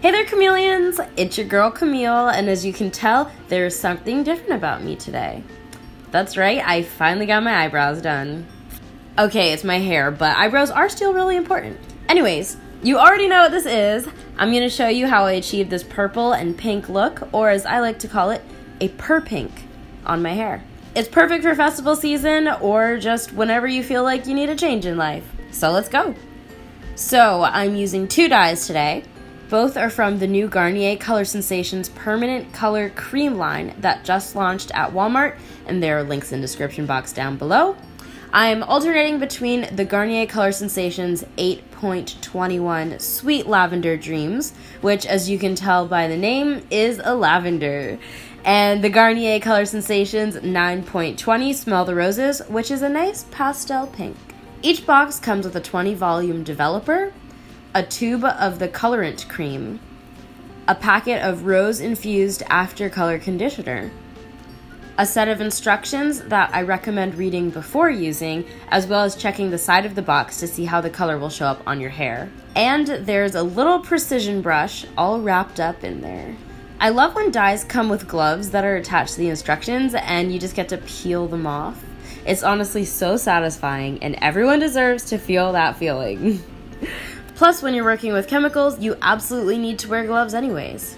Hey there chameleons, it's your girl Camille, and as you can tell, there's something different about me today. That's right, I finally got my eyebrows done. Okay, it's my hair, but eyebrows are still really important. Anyways, you already know what this is. I'm gonna show you how I achieved this purple and pink look, or as I like to call it, a purr-pink on my hair. It's perfect for festival season or just whenever you feel like you need a change in life. So let's go. So I'm using two dyes today. Both are from the new Garnier Color Sensations Permanent Color Cream line that just launched at Walmart, and there are links in the description box down below. I'm alternating between the Garnier Color Sensations 8.21 Sweet Lavender Dreams, which as you can tell by the name is a lavender, and the Garnier Color Sensations 9.20 Smell the Roses, which is a nice pastel pink. Each box comes with a 20 volume developer, a tube of the colorant cream, a packet of rose-infused after-color conditioner, a set of instructions that I recommend reading before using, as well as checking the side of the box to see how the color will show up on your hair. And there's a little precision brush all wrapped up in there. I love when dyes come with gloves that are attached to the instructions and you just get to peel them off. It's honestly so satisfying, and everyone deserves to feel that feeling. Plus, when you're working with chemicals, you absolutely need to wear gloves anyways.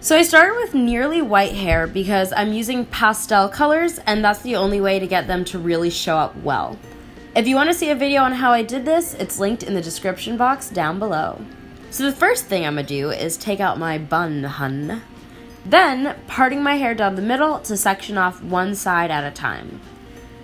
So I started with nearly white hair because I'm using pastel colors, and that's the only way to get them to really show up well. If you want to see a video on how I did this, it's linked in the description box down below. So the first thing I'm gonna do is take out my bun, hun. Then, parting my hair down the middle to section off one side at a time.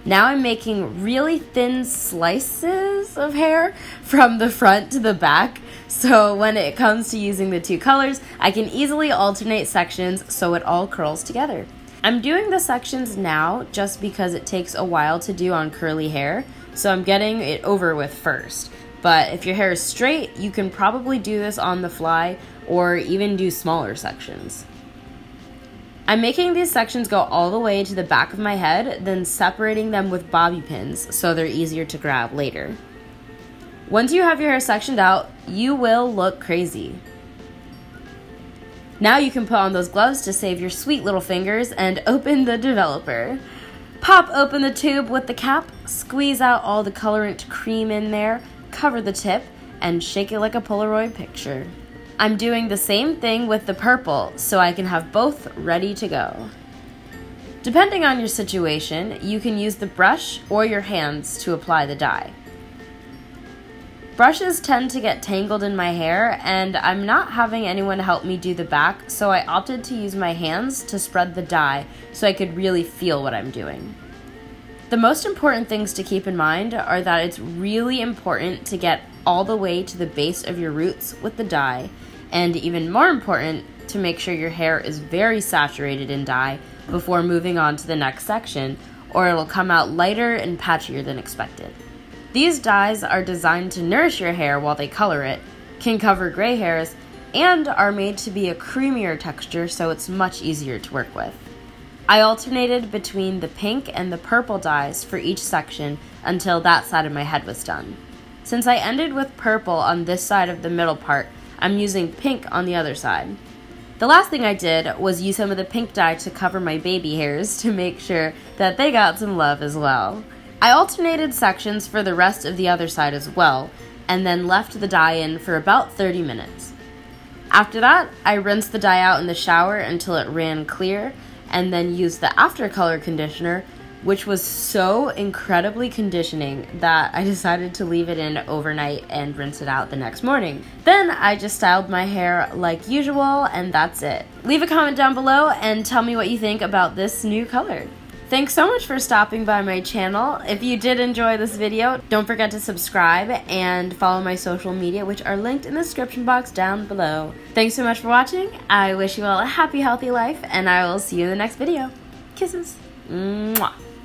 Now I'm making really thin slices of hair from the front to the back, so when it comes to using the two colors, I can easily alternate sections so it all curls together. I'm doing the sections now just because it takes a while to do on curly hair, so I'm getting it over with first. But if your hair is straight, you can probably do this on the fly or even do smaller sections. I'm making these sections go all the way to the back of my head, then separating them with bobby pins so they're easier to grab later. Once you have your hair sectioned out, you will look crazy. Now you can put on those gloves to save your sweet little fingers and open the developer. Pop open the tube with the cap, squeeze out all the colorant cream in there, cover the tip, and shake it like a Polaroid picture. I'm doing the same thing with the purple, so I can have both ready to go. Depending on your situation, you can use the brush or your hands to apply the dye. Brushes tend to get tangled in my hair, and I'm not having anyone help me do the back, so I opted to use my hands to spread the dye so I could really feel what I'm doing. The most important things to keep in mind are that it's really important to get all the way to the base of your roots with the dye, and even more important, to make sure your hair is very saturated in dye before moving on to the next section, or it'll come out lighter and patchier than expected. These dyes are designed to nourish your hair while they color it, can cover gray hairs, and are made to be a creamier texture, so it's much easier to work with. I alternated between the pink and the purple dyes for each section until that side of my head was done. Since I ended with purple on this side of the middle part, I'm using pink on the other side. The last thing I did was use some of the pink dye to cover my baby hairs to make sure that they got some love as well. I alternated sections for the rest of the other side as well, and then left the dye in for about 30 minutes. After that, I rinsed the dye out in the shower until it ran clear, and then used the after color conditioner, which was so incredibly conditioning that I decided to leave it in overnight and rinse it out the next morning. Then I just styled my hair like usual, and that's it. Leave a comment down below and tell me what you think about this new color. Thanks so much for stopping by my channel. If you did enjoy this video, don't forget to subscribe and follow my social media, which are linked in the description box down below. Thanks so much for watching. I wish you all a happy, healthy life, and I will see you in the next video. Kisses. Mwah.